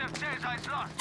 Objective Caesar is lost.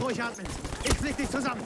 Ruhig atmen. Ich flieg dich zusammen.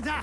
da.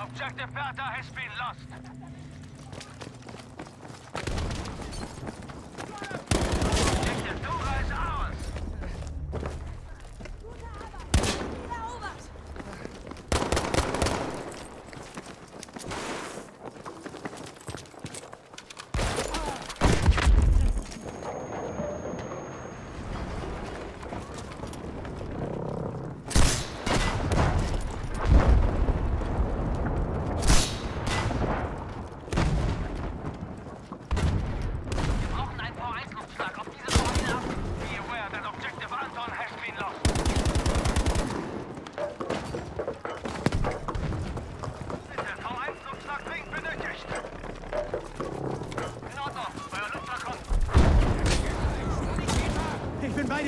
Objective Bertha has been lost.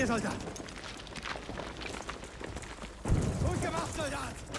Soldat! Gut gemacht, Soldat!